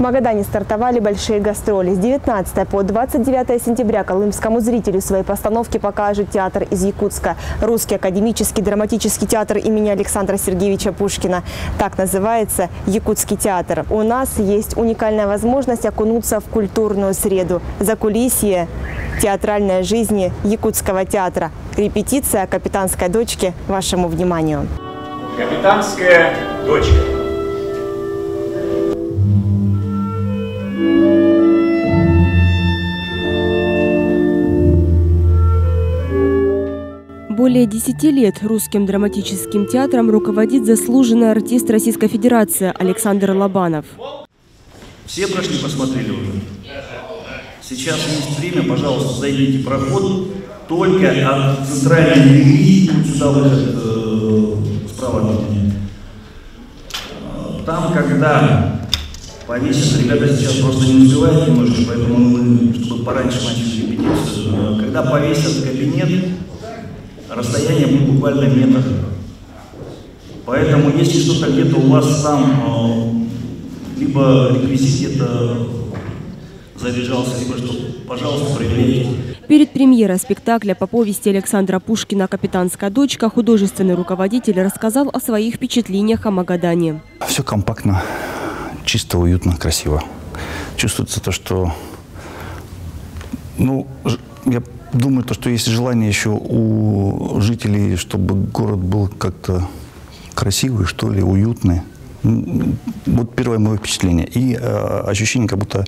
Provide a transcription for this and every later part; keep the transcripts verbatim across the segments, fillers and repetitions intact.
В Магадане стартовали большие гастроли. С девятнадцатого по двадцать девятое сентября колымскому зрителю свои постановки покажет театр из Якутска. Русский академический драматический театр имени Александра Сергеевича Пушкина. Так называется Якутский театр. У нас есть уникальная возможность окунуться в культурную среду. Закулисье театральной жизни Якутского театра. Репетиция «Капитанской дочки» вашему вниманию. Капитанская дочка. Более десяти лет русским драматическим театром руководит заслуженный артист Российской Федерации Александр Лобанов. Все прошли, посмотрели уже. Сейчас есть время, пожалуйста, зайдите проход только от центральной двери, сюда выходит э, справа от меня. Там, когда повесится, ребята сейчас просто не успевают немножко, поэтому мы, чтобы пораньше начали репетицию, когда повесят кабинет, расстояние будет буквально метр. Поэтому, если что-то где-то у вас там, либо реквизит где-то заряжался, либо что, пожалуйста, проверяйте. Перед премьерой спектакля по повести Александра Пушкина «Капитанская дочка» художественный руководитель рассказал о своих впечатлениях о Магадане. Все компактно, чисто, уютно, красиво. Чувствуется то, что... Ну, я... Думаю, то, что есть желание еще у жителей, чтобы город был как-то красивый, что ли, уютный. Вот первое мое впечатление. И э, ощущение, как будто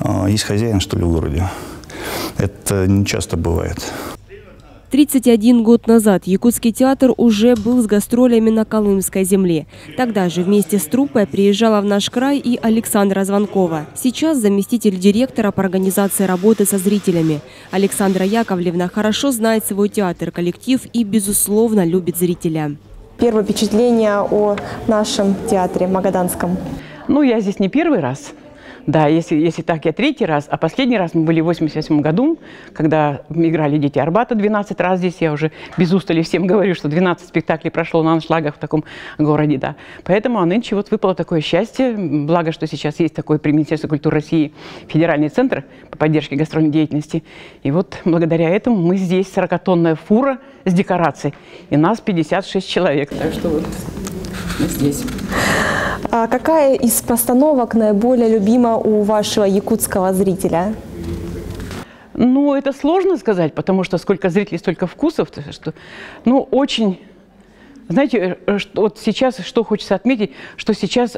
э, есть хозяин, что ли, в городе. Это не часто бывает. тридцать один год назад Якутский театр уже был с гастролями на Колымской земле. Тогда же вместе с труппой приезжала в наш край и Александра Звонкова. Сейчас заместитель директора по организации работы со зрителями. Александра Яковлевна хорошо знает свой театр, коллектив и, безусловно, любит зрителя. Первое впечатление о нашем театре магаданском. Ну, я здесь не первый раз. Да, если, если так, я третий раз, а последний раз мы были в восемьдесят восьмом году, когда играли «Дети Арбата» двенадцать раз здесь. Я уже без устали всем говорю, что двенадцать спектаклей прошло на аншлагах в таком городе, да. Поэтому а нынче вот выпало такое счастье. Благо, что сейчас есть такой при Министерстве культуры России федеральный центр по поддержке гастрольной деятельности. И вот благодаря этому мы здесь, сорокатонная фура с декорацией, и нас пятьдесят шесть человек. Так что вот мы здесь. А какая из постановок наиболее любима у вашего якутского зрителя? Ну, это сложно сказать, потому что сколько зрителей, столько вкусов. Что, ну, очень... Знаете, что, вот сейчас, что хочется отметить, что сейчас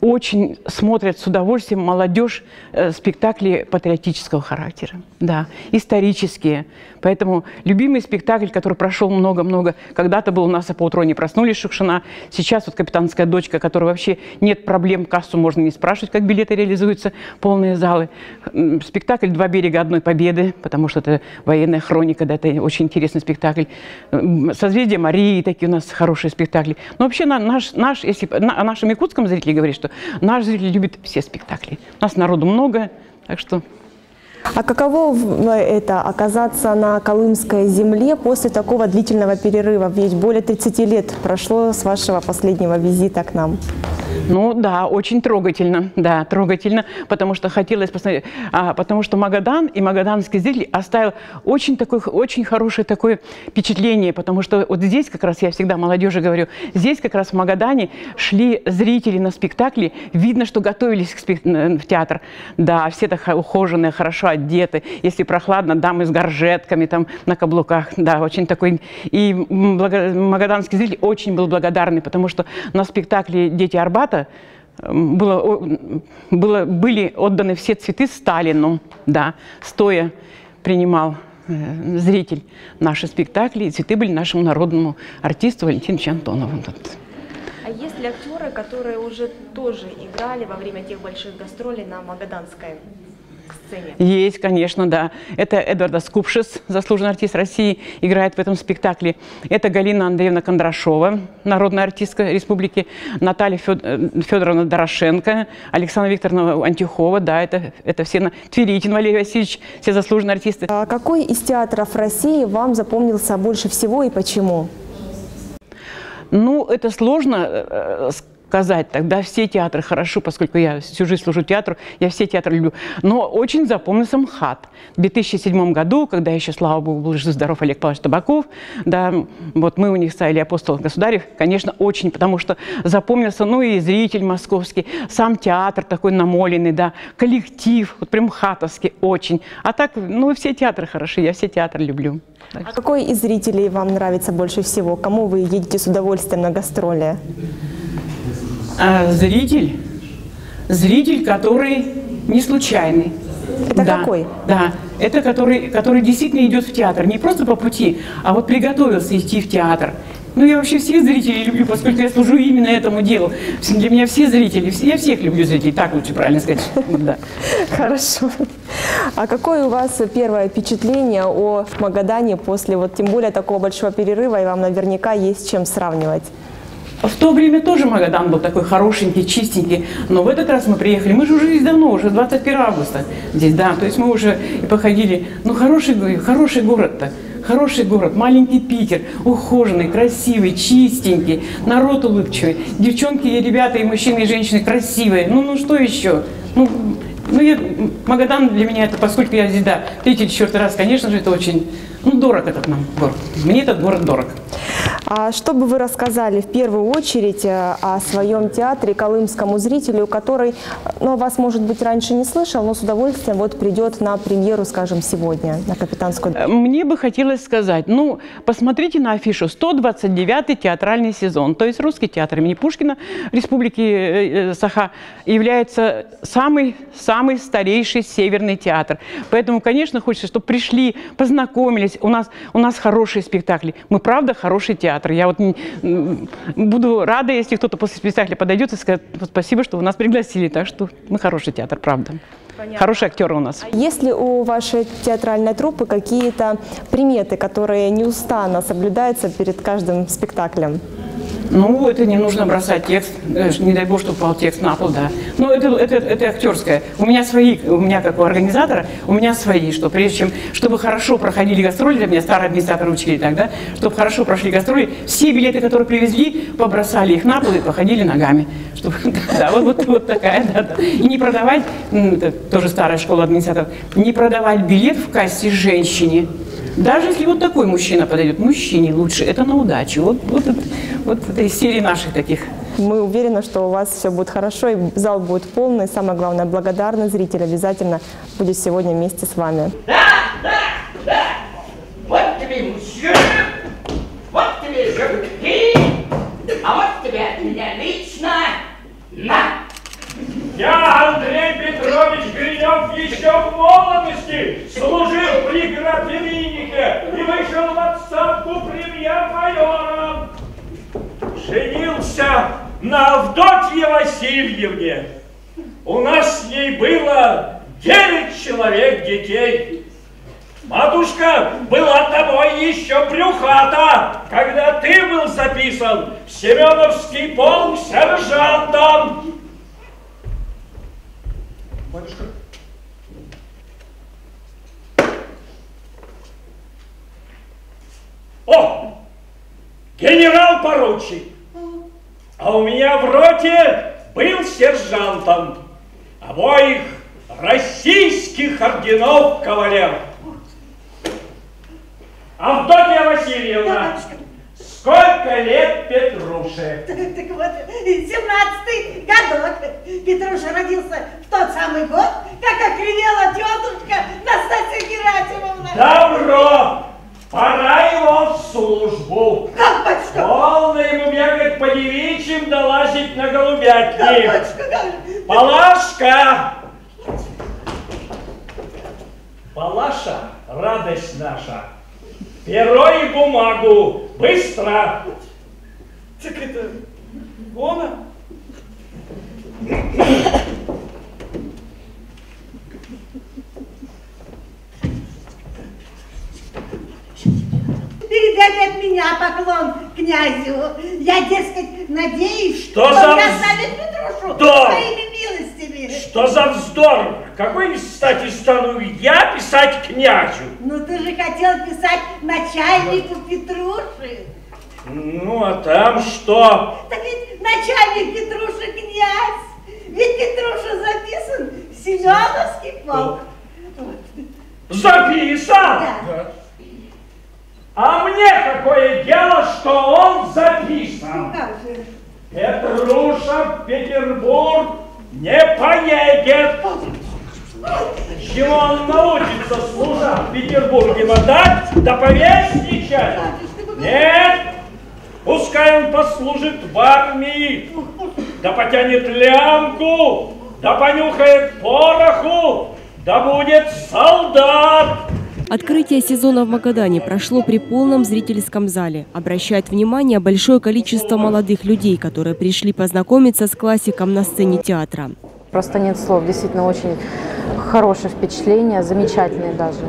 очень смотрят с удовольствием молодежь э, спектакли патриотического характера, да, исторические. Поэтому любимый спектакль, который прошел много-много, когда-то был у нас «А по утру не проснулись» Шукшина, сейчас вот «Капитанская дочка», которой вообще нет проблем, кассу можно не спрашивать, как билеты реализуются, полные залы. Спектакль «Два берега, одной победы», потому что это военная хроника, да, это очень интересный спектакль. «Созвездие Марии», такие у нас хорошие спектакли. Но вообще наш, наш, если о нашем якутском зрителе говорить, что наш зритель любит все спектакли. У нас народу много, так что... А каково это, оказаться на Колымской земле после такого длительного перерыва? Ведь более тридцати лет прошло с вашего последнего визита к нам. Ну да, очень трогательно, да, трогательно, потому что хотелось посмотреть, а, потому что Магадан и магаданский зритель оставил очень, такой, очень хорошее такое впечатление, потому что вот здесь как раз, я всегда молодежи говорю, здесь как раз в Магадане шли зрители на спектакли, видно, что готовились к спект... в театр, да, все так ухоженные, хорошо одеты, если прохладно, дамы с горжетками там на каблуках, да, очень такой, и благо... магаданский зритель очень был благодарный, потому что на спектакле «Дети Арбата» Было, было, были отданы все цветы Сталину, да, стоя принимал э, зритель наши спектакли, и цветы были нашему народному артисту Валентиновичу Антонову. А есть ли актеры, которые уже тоже играли во время тех больших гастролей на магаданской сцене? Есть, конечно, да. Это Эдварда Скупшис, заслуженный артист России, играет в этом спектакле. Это Галина Андреевна Кондрашова, народная артистка республики. Наталья Федоровна Дорошенко, Александра Викторовна Антюхова, да, это, это все. Тверитин Валерий Васильевич, все заслуженные артисты. А какой из театров России вам запомнился больше всего и почему? Ну, это сложно сказать тогда. Все театры хорошо, поскольку я всю жизнь служу театру, я все театры люблю. Но очень запомнился МХАТ. В две тысячи седьмом году, когда еще, слава богу, был жив-здоров Олег Павлович Табаков, да, вот мы у них ставили «Апостол государев», конечно, очень, потому что запомнился, ну и зритель московский, сам театр такой намоленный, да, коллектив, вот прям хатовский очень. А так, ну, все театры хороши, я все театры люблю. А какой из зрителей вам нравится больше всего? Кому вы едете с удовольствием на гастроли? А, зритель, зритель, который не случайный. Это да, какой? Да, это который, который действительно идет в театр, не просто по пути, а вот приготовился идти в театр. Ну, я вообще всех зрителей люблю, поскольку я служу именно этому делу. Для меня все зрители, я всех люблю зрителей, так лучше правильно сказать. Да. Хорошо. А какое у вас первое впечатление о Магадане после, вот тем более, такого большого перерыва, и вам наверняка есть с чем сравнивать? В то время тоже Магадан был такой хорошенький, чистенький, но в этот раз мы приехали, мы же уже здесь давно, уже двадцать первого августа здесь, да, то есть мы уже и походили, ну, хороший, хороший город-то, хороший город, маленький Питер, ухоженный, красивый, чистенький, народ улыбчивый, девчонки и ребята, и мужчины, и женщины красивые, ну, ну, что еще, ну, ну я, Магадан для меня, это, поскольку я здесь, да, третий или четвертый раз, конечно же, это очень, ну, дорог этот нам город, мне этот город дорог. А что бы вы рассказали в первую очередь о своем театре колымскому зрителю, который, ну, вас, может быть, раньше не слышал, но с удовольствием вот придет на премьеру, скажем, сегодня, на «Капитанскую дочку»? Мне бы хотелось сказать, ну, посмотрите на афишу, сто двадцать девятый театральный сезон, то есть Русский театр имени Пушкина Республики Саха является самый-самый старейший северный театр. Поэтому, конечно, хочется, чтобы пришли, познакомились, у нас, у нас хорошие спектакли, мы, правда, хороший театр. Я вот не, буду рада, если кто-то после спектакля подойдет и скажет спасибо, что вы нас пригласили. Так что мы хороший театр, правда. Понятно. Хорошие актеры у нас. А есть ли у вашей театральной труппы какие-то приметы, которые неустанно соблюдаются перед каждым спектаклем? Ну, это не нужно бросать текст, не дай бог, чтобы пал текст на пол, да. Но это, это, это актерское. У меня свои, у меня как у организатора, у меня свои, что прежде чем, чтобы хорошо проходили гастроли, для меня старые администраторы учили тогда, чтобы хорошо прошли гастроли, все билеты, которые привезли, побросали их на пол и походили ногами. Чтобы, да, вот, вот, вот такая, да, да. И не продавать, это тоже старая школа администраторов, не продавать билет в кассе женщине. Даже если вот такой мужчина подойдет, мужчине лучше, это на удачу. Вот, вот, вот это из серии наших таких. Мы уверены, что у вас все будет хорошо, и зал будет полный. Самое главное, благодарны зрители обязательно будет сегодня вместе с вами. Да, да, да! Вот тебе мужчина, вот тебе женщина, а вот тебе от меня лично на! Я, Андрей Петрович Гринев, еще в молодости служил при Грабинике и вышел в отставку премьер-майором. Женился на Авдотье Васильевне. У нас с ней было девять человек детей. Матушка была тобой еще брюхата, когда ты был записан в Семеновский полк сержантом. Матушка. О! Генерал-поручик! А у меня в роте был сержантом. Обоих российских орденов кавалер. Авдотья Васильевна! Сколько лет Петруше? Так вот, семнадцатый годок. Петруша родился в тот самый год, как окривела тетушка Настасья Герасимовна. Добро! Пора его в службу. Как, батюшка? Полно ему бегать по девичьим, да лазить на голубятни. Палашка! Палаша, радость наша. Перо и бумагу! Быстро! Так это... Гона? Передали от меня поклон князю. Я, дескать, надеюсь, что он доставит Петрушу своими милостями. Что за вздор? Какой из стати стану я писать князю? Ну ты же хотел писать начальнику вот. Петруши. Ну а там что? Так ведь начальник Петруши Петруша, записан Семеновский полк. Записан? Да. А мне какое дело, что он записан? Петруша в Петербург не поедет. Чего он научится служа в Петербурге? Вода? Да повестничать? Нет. Пускай он послужит в армии, да потянет лямку, да понюхает пороху, да будет солдат. Открытие сезона в Магадане прошло при полном зрительском зале. Обращает внимание большое количество молодых людей, которые пришли познакомиться с классиком на сцене театра. Просто нет слов. Действительно очень хорошее впечатление, замечательное даже.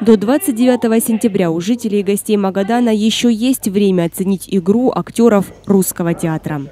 До двадцать девятого сентября у жителей и гостей Магадана еще есть время оценить игру актеров русского театра.